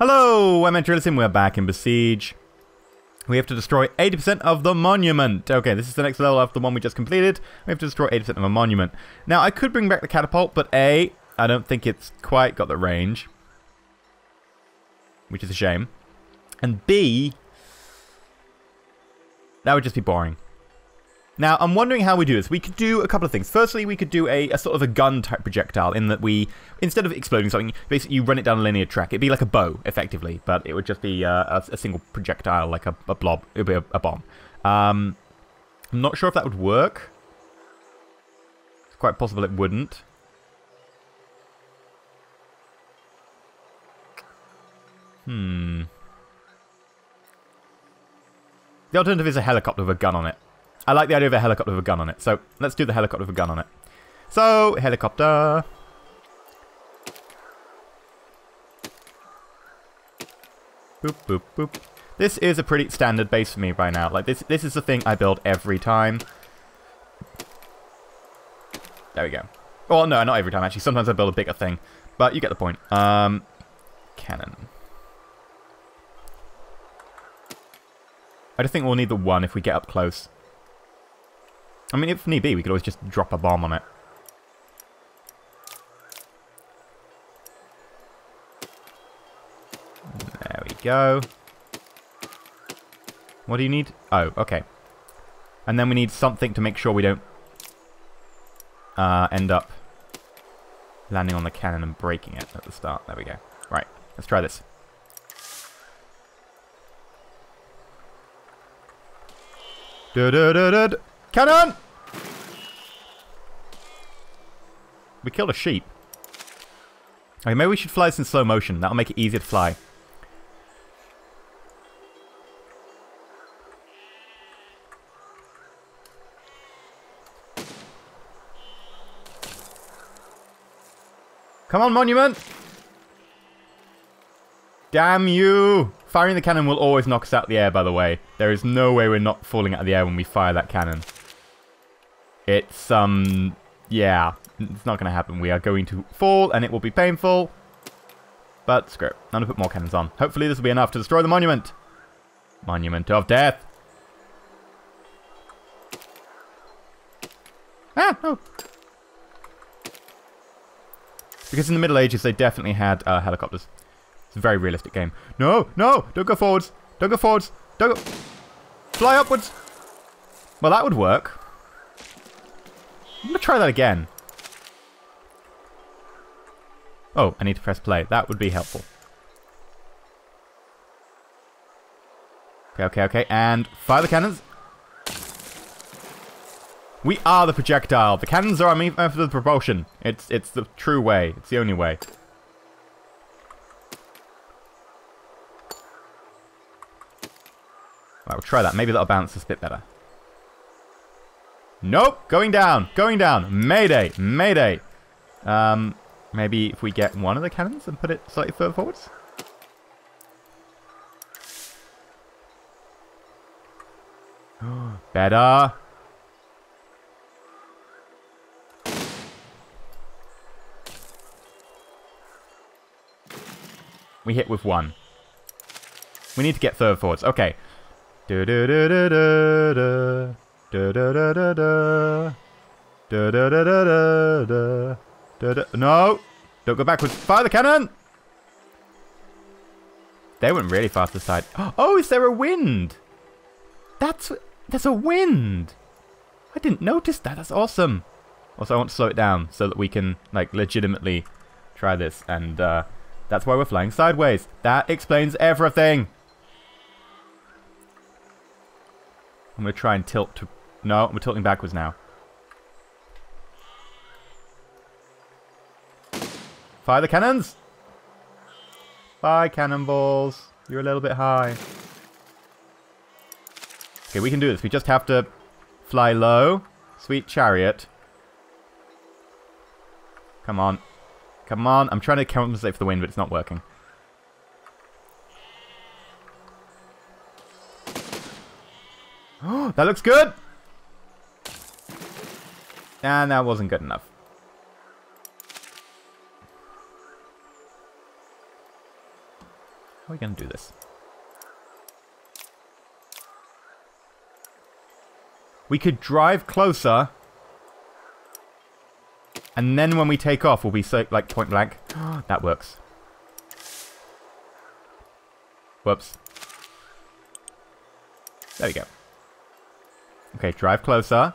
Hello, I'm EnterElysium, we're back in Besiege. We have to destroy 80% of the monument. Okay, this is the next level after the one we just completed. We have to destroy 80% of a monument. Now, I could bring back the catapult, but A, I don't think it's quite got the range, which is a shame. And B, that would just be boring. Now, I'm wondering how we do this. We could do a couple of things. Firstly, we could do a sort of a gun-type projectile in that we, instead of exploding something, basically you run it down a linear track. It'd be like a bow, effectively, but it would just be a single projectile, like a blob. It would be a bomb. I'm not sure if that would work. It's quite possible it wouldn't. The alternative is a helicopter with a gun on it. I like the idea of a helicopter with a gun on it, so let's do the helicopter with a gun on it. So, helicopter. Boop, boop, boop. This is a pretty standard base for me right now. Like, this is the thing I build every time. There we go. Oh, no, not every time, actually. Sometimes I build a bigger thing, but you get the point. Cannon. I just think we'll need the one if we get up close. I mean, if need be, we could always just drop a bomb on it. There we go. What do you need? Oh, okay. And then we need something to make sure we don't end up landing on the cannon and breaking it at the start. There we go. Right, let's try this. Du-du-du-du-du. Cannon! We killed a sheep. Okay, maybe we should fly this in slow motion. That'll make it easier to fly. Come on, monument! Damn you! Firing the cannon will always knock us out of the air, by the way. There is no way we're not falling out of the air when we fire that cannon. It's, yeah, it's not going to happen. We are going to fall, and it will be painful. But, screw it. I'm going to put more cannons on. Hopefully this will be enough to destroy the monument. Monument of death. Ah, no. Because in the Middle Ages, they definitely had helicopters. It's a very realistic game. No, no, don't go forwards. Don't go forwards. Don't go... Fly upwards. Well, that would work. I'm going to try that again. Oh, I need to press play. That would be helpful. Okay, okay, okay. And fire the cannons. We are the projectile. The cannons are our means for the propulsion. It's the true way. It's the only way. Right, we'll try that. Maybe that'll bounce us a bit better. Nope, going down, going down. Mayday, mayday. Maybe if we get one of the cannons and put it slightly further forwards. Better. We hit with one. We need to get further forwards. Okay. Do do do do do do. Da da da da da da da da da da da da. No! Don't go backwards. Fire the cannon! They went really fast this side. Oh, is there a wind? There's a wind! I didn't notice that. That's awesome. Also, I want to slow it down so that we can, like, legitimately try this. And that's why we're flying sideways. That explains everything. I'm going to try and tilt to... No, we're tilting backwards now. Fire the cannons! Fire cannonballs. You're a little bit high. Okay, we can do this. We just have to fly low. Sweet chariot. Come on. Come on. I'm trying to compensate for the wind, but it's not working. That looks good! And that wasn't good enough. How are we gonna do this? We could drive closer, and then when we take off, we'll be so, like, point blank. That works. Whoops. There we go. Okay, drive closer.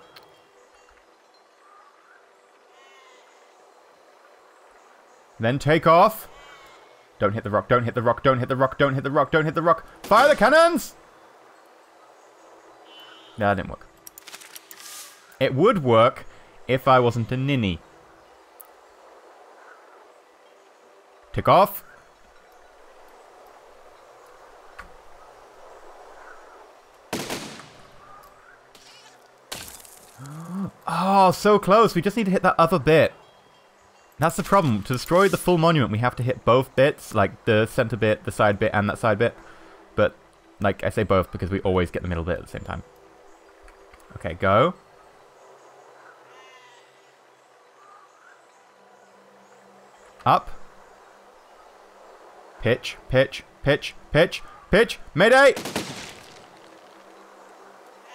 Then take off. Don't hit the rock, don't hit the rock, don't hit the rock, don't hit the rock, don't hit the rock. Fire the cannons! No, that didn't work. It would work if I wasn't a ninny. Take off. Oh, so close. We just need to hit that other bit. That's the problem. To destroy the full monument, we have to hit both bits, like the center bit, the side bit, and that side bit. But, like, I say both because we always get the middle bit at the same time. Okay, go. Up. Pitch, pitch, pitch, pitch, pitch. Mayday!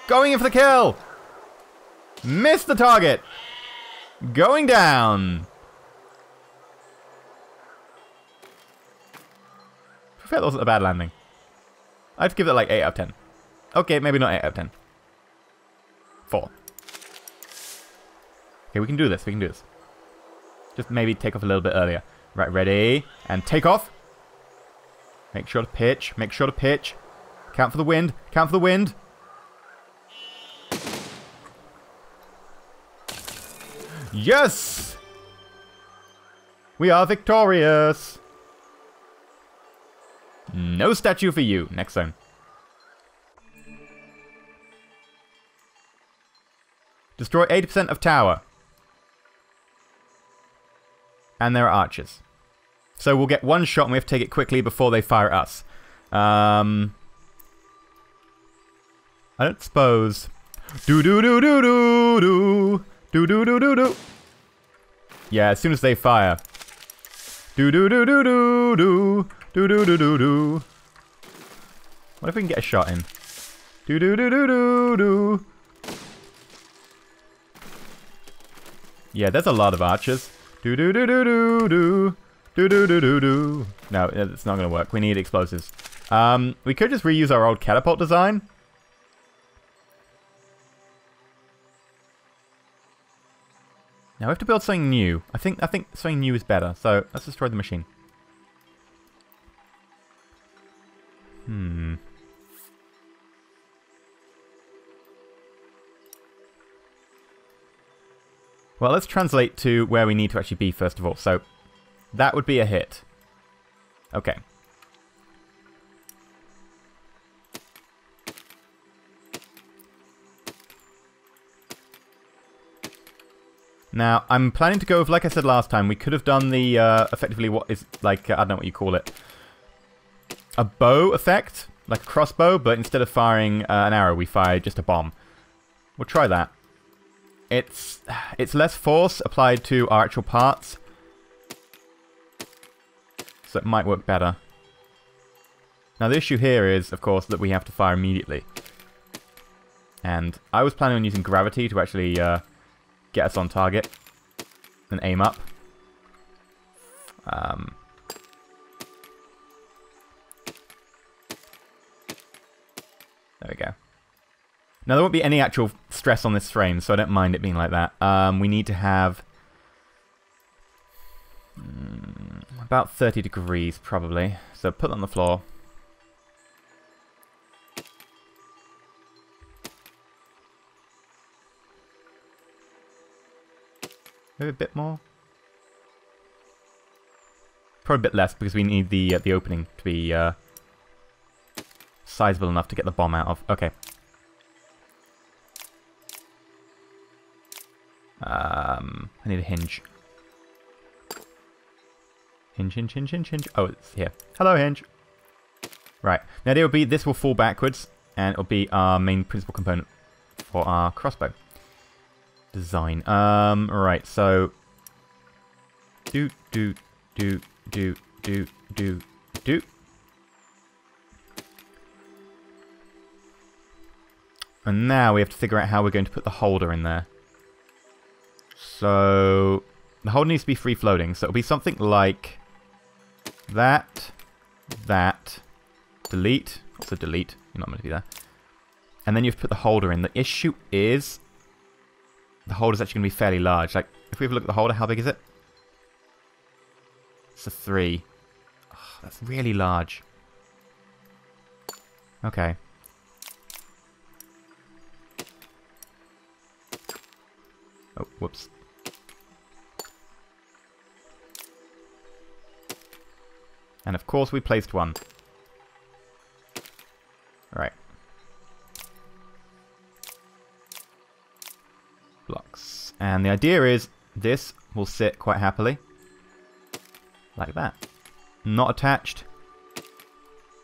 Going in for the kill! Missed the target! Going down! I feel that wasn't a bad landing. I'd give it like 8 out of 10. Okay, maybe not 8 out of 10. 4. Okay, we can do this, we can do this. Just maybe take off a little bit earlier. Right, ready, and take off. Make sure to pitch, make sure to pitch. Count for the wind, count for the wind. Yes! We are victorious! No statue for you. Next zone. Destroy 80% of tower. And there are archers. So we'll get one shot and we have to take it quickly before they fire at us. I don't suppose... Do-do-do-do-do-do! Do-do-do-do-do! Yeah, as soon as they fire. Do-do-do-do-do-do! Do-do-do-do-do! What if we can get a shot in? Do-do-do-do-do-do! Yeah, there's a lot of archers. Do-do-do-do-do-do! Do-do-do-do-do! No, it's not gonna work. We need explosives. We could just reuse our old catapult design. Now we have to build something new. I think something new is better, so let's destroy the machine. Well, let's translate to where we need to actually be first of all. So that would be a hit. Okay. Now, I'm planning to go with, like I said last time, we could have done the, effectively what is, like, I don't know what you call it. A bow effect, like a crossbow, but instead of firing an arrow, we fire just a bomb. We'll try that. It's less force applied to our actual parts. So it might work better. Now, the issue here is, of course, that we have to fire immediately. And I was planning on using gravity to actually, get us on target and aim up. There we go. Now there won't be any actual stress on this frame, so I don't mind it being like that. We need to have about 30 degrees probably. So put it on the floor. Maybe a bit more? Probably a bit less, because we need the opening to be sizable enough to get the bomb out of. Okay. I need a hinge. Hinge, hinge, hinge, hinge, hinge. Oh, it's here. Hello, hinge. Right. Now the idea will be this will fall backwards, and it'll be our main principal component for our crossbow design. Right, so do do do do do do do And now we have to figure out how we're going to put the holder in there. So the holder needs to be free-floating, so it'll be something like that, that, delete, also delete, you're not meant to be there. And then you have to put the holder in. The issue is the holder's actually going to be fairly large. Like, if we have a look at the holder, how big is it? It's a 3. Oh, that's really large. Okay. Oh, whoops. And of course we placed one. Right. Blocks. And the idea is this will sit quite happily. Like that. Not attached.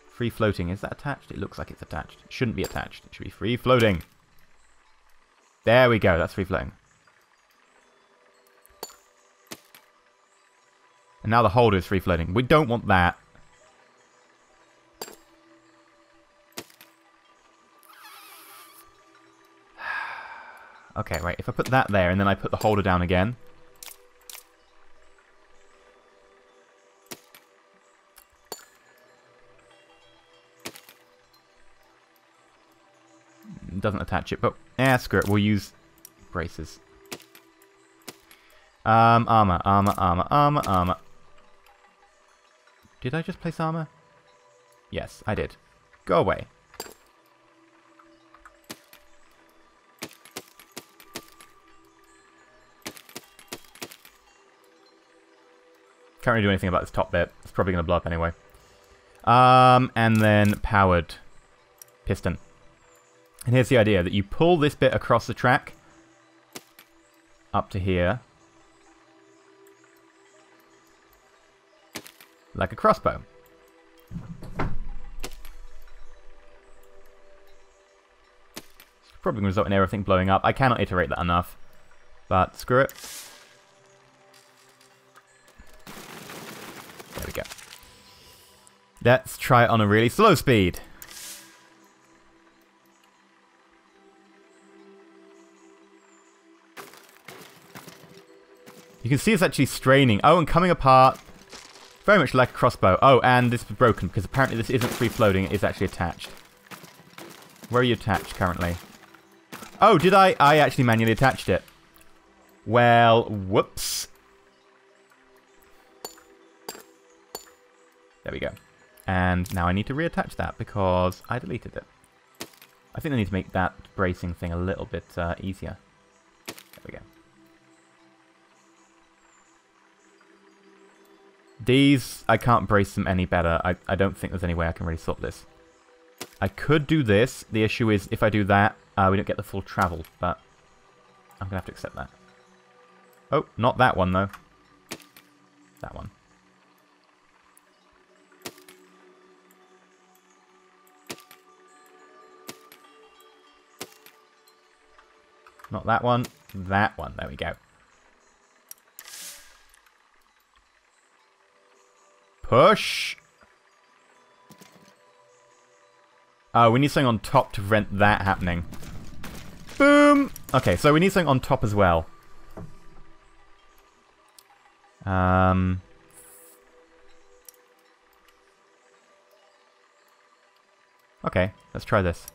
Free floating. Is that attached? It looks like it's attached. It shouldn't be attached. It should be free floating. There we go. That's free floating. And now the holder is free floating. We don't want that. Okay, right. If I put that there and then I put the holder down again. It doesn't attach it, but screw it. We'll use braces. Armor. Did I just place armor? Yes, I did. Go away. Can't really do anything about this top bit. It's probably going to blow up anyway. And then powered piston. And here's the idea that you pull this bit across the track up to here. Like a crossbow. It's probably going to result in everything blowing up. I cannot iterate that enough, but screw it. There we go. Let's try it on a really slow speed. You can see it's actually straining. Oh, and coming apart. Very much like a crossbow. Oh, and this is broken because apparently this isn't free-floating. It is actually attached. Where are you attached currently? Oh, did I? I actually manually attached it. Well, whoops. There we go. And now I need to reattach that because I deleted it. I think I need to make that bracing thing a little bit easier. There we go. These, I can't brace them any better. I don't think there's any way I can really sort this. I could do this. The issue is if I do that, we don't get the full travel, but I'm going to have to accept that. Oh, not that one, though. That one. Not that one. That one. There we go. Push! Oh, we need something on top to prevent that happening. Boom! Okay, so we need something on top as well. Okay, let's try this.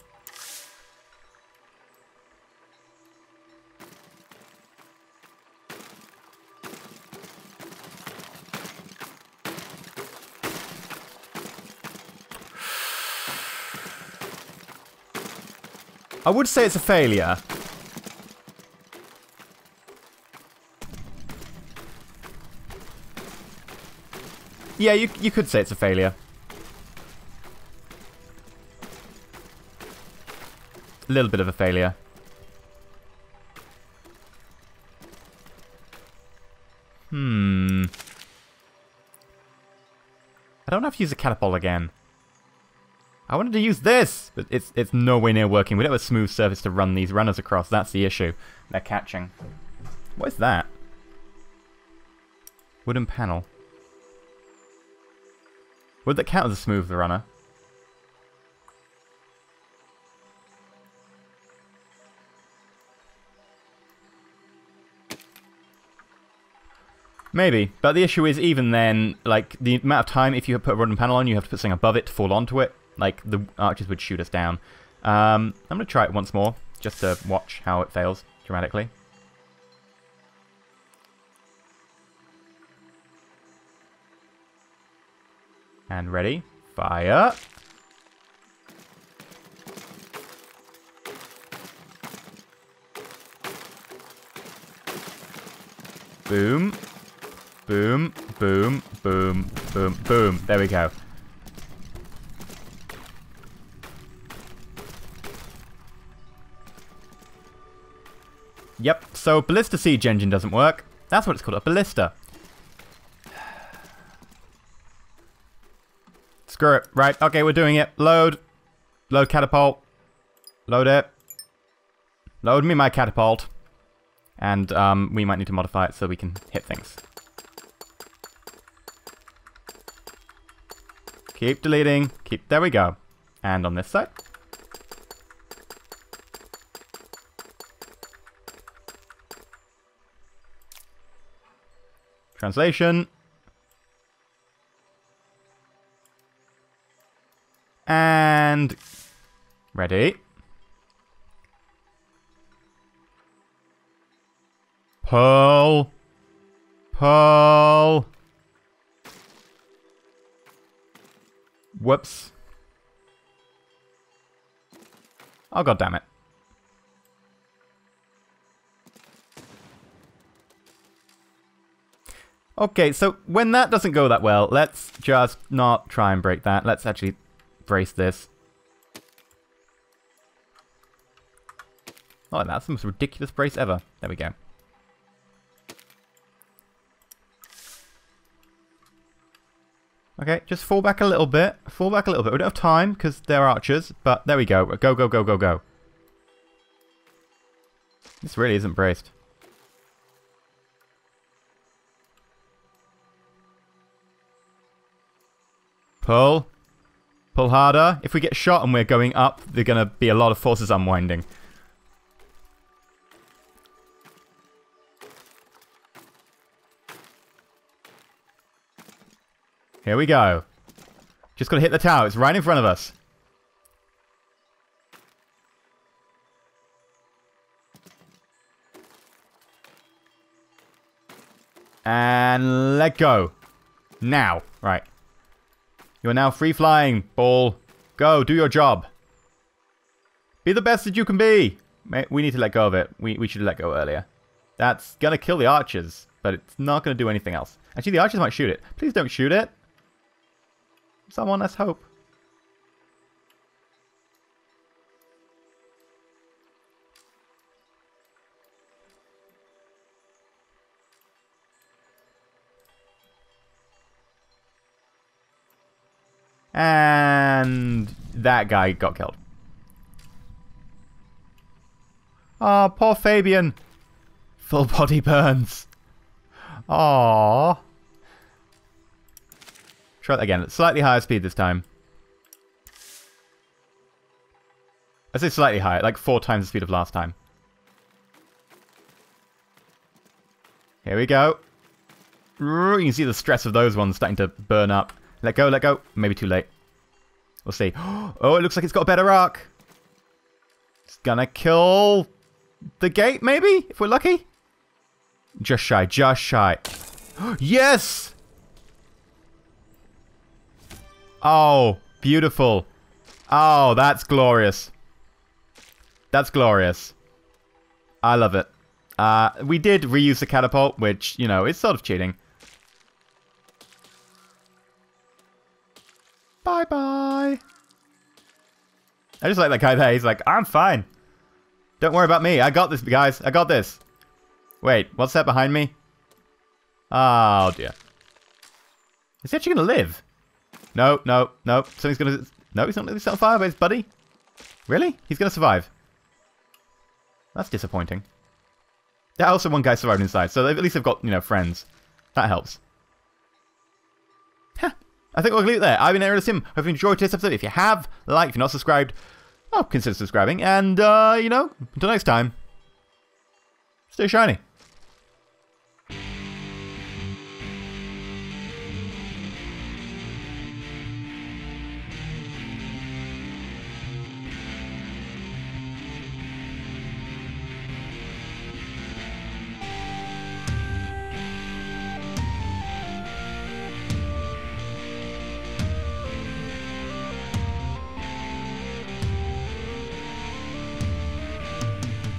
I would say it's a failure. Yeah, you could say it's a failure. A little bit of a failure. I don't have to use a catapult again. I wanted to use this, but it's nowhere near working. We don't have a smooth surface to run these runners across. That's the issue. They're catching. What is that? Wooden panel. Would that count as a smooth runner? Maybe, but the issue is even then, like, the amount of time, if you put a wooden panel on, you have to put something above it to fall onto it. Like, the archers would shoot us down. I'm going to try it once more, just to watch how it fails dramatically. And ready, fire! Boom, boom, boom, boom, boom, boom. There we go. Yep, so Ballista Siege Engine doesn't work. That's what it's called, a Ballista. Screw it. Right, okay, we're doing it. Load. Load catapult. Load it. Load me my catapult. And we might need to modify it so we can hit things. Keep deleting. Keep. There we go. And on this side. Translation. And ready. Pearl. Pearl. Whoops. Oh, God damn it. Okay, so when that doesn't go that well, let's just not try and break that. Let's actually brace this. Not like that. That's the most ridiculous brace ever. There we go. Okay, just fall back a little bit. Fall back a little bit. We don't have time because they're archers, but there we go. Go, go, go, go, go. This really isn't braced. Pull. Pull harder. If we get shot and we're going up, there's going to be a lot of forces unwinding. Here we go. Just gotta hit the tower. It's right in front of us. And let go. Now. Right. You are now free flying, ball. Go. Do your job. Be the best that you can be. We need to let go of it. We should have let go earlier. That's gonna kill the archers, but it's not gonna do anything else. Actually, the archers might shoot it. Please don't shoot it. Someone, let's hope. And that guy got killed. Ah, poor Fabian. Full body burns. Aww. Try that again at slightly higher speed this time. I say slightly higher, like 4 times the speed of last time. Here we go. You can see the stress of those ones starting to burn up. Let go, let go. Maybe too late. We'll see. Oh, it looks like it's got a better arc. It's gonna kill the gate, maybe, if we're lucky. Just shy, just shy. Yes! Oh, beautiful. Oh, that's glorious. That's glorious. I love it. We did reuse the catapult, which, you know, is sort of cheating. Bye-bye. I just like that guy there. He's like, I'm fine. Don't worry about me. I got this, guys. I got this. Wait, what's that behind me? Oh, dear. Is he actually going to live? No, no, no. Something's going to... No, he's not going to set on fire by his buddy. Really? He's going to survive. That's disappointing. Yeah, also one guy survived inside, so at least they've got, you know, friends. That helps. Huh. I think we'll leave it there. I've been EnterElysium. Hope you enjoyed today's episode. If you have, like, if you're not subscribed, well, consider subscribing. And, you know, until next time, stay shiny.